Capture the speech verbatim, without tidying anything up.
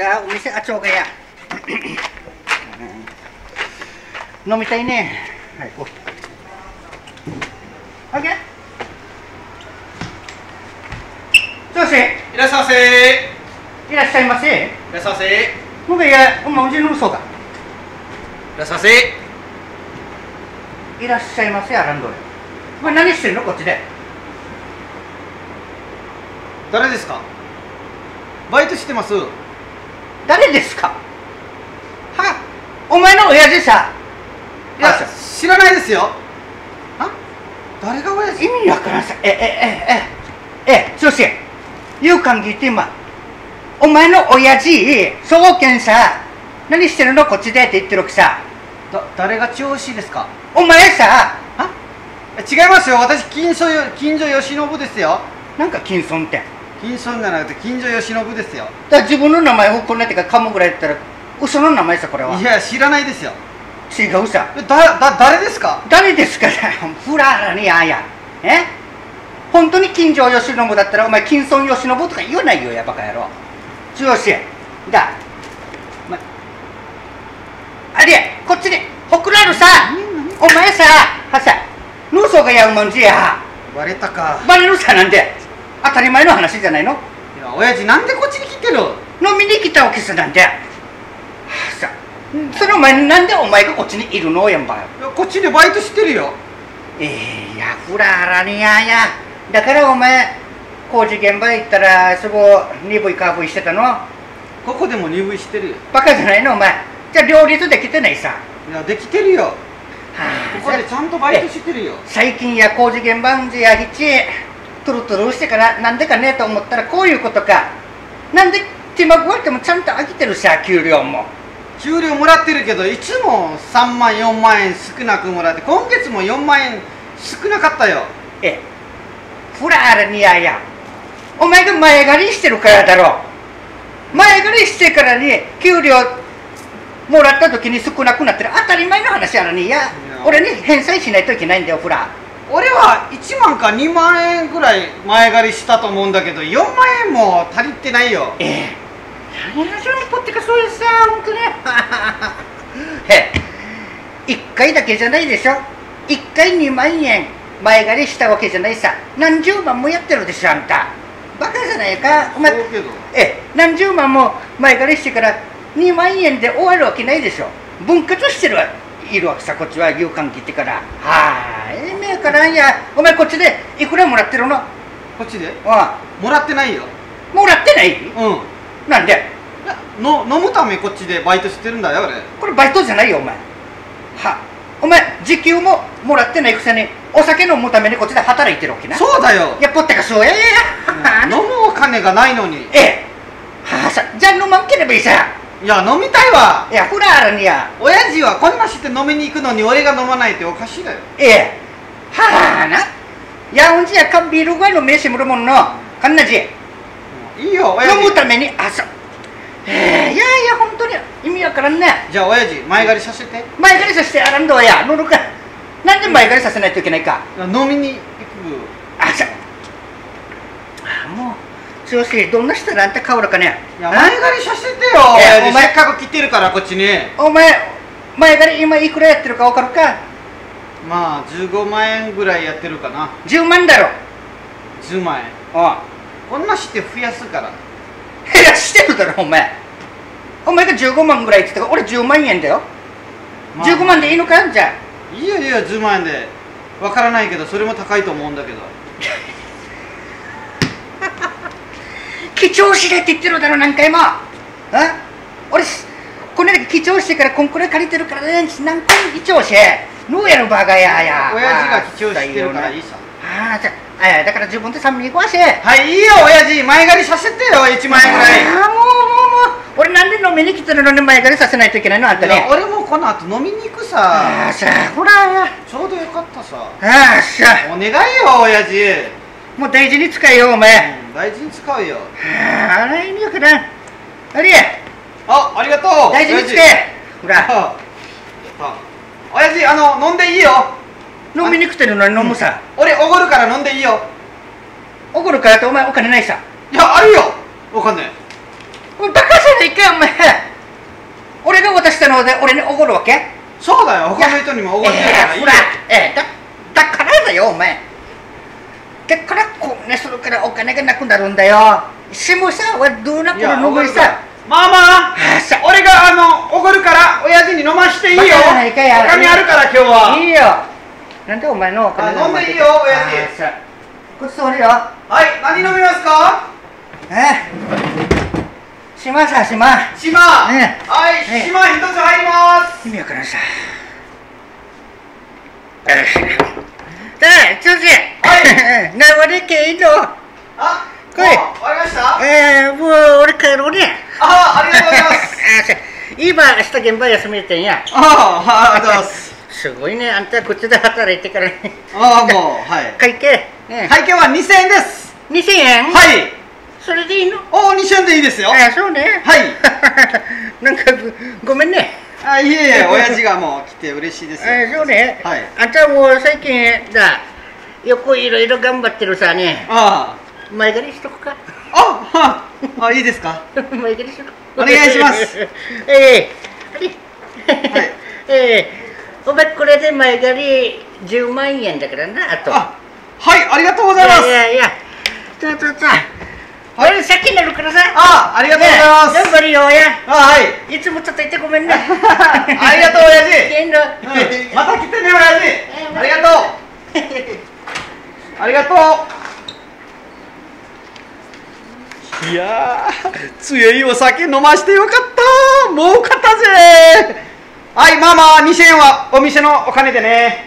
dah umisik aco kaya. Nomi tayo ni. Okay. Sose. Irasase. Irasai masai. Irasase. Mungkin ya, umang jenuh soga. Irasase. Irasai masai akan dole. Wah, nani sih no kotide? Siapa desu ka? バイトしてます。誰ですか？はお前の親父さ。いや、知らないですよ。あ、誰が親父？意味わからんさ。ええええええ、そして言う感じて今お前の親父兵庫県さ、何してるのこっちでって言ってるわけさ。だ誰が調子ですか？お前さあ。違いますよ、私金所金所義信ですよ。なんか金村って金所じゃなくて金所義信ですよ。だから自分の名前をこんなってかかむぐらいだったら嘘の名前さ。これはいや知らないですよ。違うさ。だだ誰ですか？誰ですか？ふららにあやえ本当に金所義信だったらお前金村義信とか言わないよやバカ野郎。剛だ、ま、あれこっちにほくらあるさ。お前さはさぬそがやうもんじや。バレたか。バレるさ。なんで当たり前の話じゃないの。いや親父なんでこっちに来てる飲みに来たわけさ。なんで、はあ、さその前になんでお前がこっちにいるのやんばよ。こっちでバイトしてるよ。えー、いやふららにやや。だからお前工事現場行ったらそこ鈍いカーブいしてたの。ここでも鈍いしてるよ。バカじゃないのお前。じゃあ両立できてないさ。いやできてるよ、はあ、ここでちゃんとバイトしてるよ。最近や工事現場んじやひちトゥルトゥルしてからなんでかねえと思ったらこういうことか。なんで手間加えてもちゃんと飽きてるし給料も給料もらってるけどいつもさんまんよんまんえん少なくもらって今月もよんまんえん少なかったよ。えふらあらにややお前が前借りしてるからだろう。前借りしてからに給料もらった時に少なくなってる当たり前の話やのにや俺に返済しないといけないんだよ。ふら俺はいちまんかにまんえんぐらい前借りしたと思うんだけどよんまんえんも足りてないよ。ええ何やらしょんぽってかそういうさ本当ねええいっかいだけじゃないでしょ。いっかいにまんえん前借りしたわけじゃないさ。何十万もやってるでしょあんた。バカじゃないかお前。そうけどええ何十万も前借りしてからにまんえんで終わるわけないでしょ。分割してるわいるわけさこっちは。牛館切ってからはあええー、からんや。お前こっちでいくらもらってるのこっちで。ああもらってないよ。もらってない。うんなんでの飲むためこっちでバイトしてるんだよ俺。これバイトじゃないよお前は。お前時給ももらってないくせにお酒飲むためにこっちで働いてるわけな。そうだよ。やっぽってかそうややや、うん、飲むお金がないのに。ええはあさじゃあ飲まんければいいさ。いや飲みたいわ。いやふらあらにや親父はこんなして飲みに行くのに俺が飲まないっておかしいだよ。ええはあなやうんじやかんビールぐらいの飯もるもんのかんなじいいよ親父飲むためにあそええいやいや本当に意味わからんね。じゃあ親父前借りさせて。前借りさせてあらんどうや乗るか。なんで前借りさせないといけないか。飲みに行くあそもう剛どんな人らあんた変わるかね。前借りさせてよお前。せっかく来てるからこっちに。お前前借り今いくらやってるか分かるか。まあじゅうごまんえんぐらいやってるかな。じゅうまんだろ。じゅうまんえんああこんなして増やすから減らしてるだろお前。お前がじゅうごまんぐらいって言ったから俺じゅうまんえんだよ、まあ、じゅうごまんでいいのかじゃあ。いいよいいよじゅうまんえんで。分からないけどそれも高いと思うんだけど貴重しないって言ってるだろ何回も。あ俺こんなだけ貴重してからこんくらい借りてるからね何回も貴重しノーやろバカやや。親父が貴重してるからいいさ。ああじゃあだから自分で三味行こうし。はいいいよ親父前借りさせてよいちまんえんぐらい。ああもうもうもう俺なんで飲みに来てるのに前借りさせないといけないのあんたね。俺もこの後飲みに行くさ。ああさほらちょうどよかったさ。ああさお願いよ親父もう大事に使えよお前、うん、大事に使うよ。あら意味わからん。あれあありがとう大事に使え。ほらおやじあの飲んでいいよ。飲みに来てるのに飲むさ、うん、俺おごるから飲んでいいよ。おごるからってお前お金ないさ。いやあるよお金。バカじゃないかよので俺に怒るわけ？そうだよ、他の人にも怒ってるからいいよ。ええ、だ、だからだよお前。だからこんなするからお金がなくなるんだよ。しもさ、俺どうなこの飲みさ。ママ、俺があの怒るから親父に飲ましていいよ。お金あるから今日は。いいよ。なんでお前のお金飲んでいいよ親父。ごちそうによ。はい、何飲みますか？え？島さ、島島、はい、島一つ入ります。意味わからんさ。だい、調子はい、な、俺けいぞ。あ、来い。終わりました。えー、もう俺帰ろうね。あ、ありがとうございます。今、明日現場休みてんや。あ、ありがとうございます。すごいね、あんたこっちで働いてからね。あ、もう、はい。会計会計はにせんえんです。にせんえん。はい、それでいいの？おお、にせんえんでいいですよ。あ、そうね。はい。なんかごめんね。あ、いえいえ、親父がもう来て嬉しいですよ。あ、そうね。はい。あんたもう最近だ、よくいろいろ頑張ってるさね。ああ。前借りしとくか。あ、はあ、いいですか。前借りしとく。お願いします。ええ、はい。ええ、お前これで前借りじゅうまんえんだからな、あと。あ、はい、ありがとうございます。いやいや、ちょっとちょっと。俺借金になるからさ。あ、ありがとうございます。頑張るよ親。あ、はい。いつもちょっといてごめんね。ありがとう親父。また来てね親父。ありがとう。ありがとう。いやー、強いお酒飲ましてよかった。儲かったぜ。はい、ママ、にせんえんはお店のお金でね。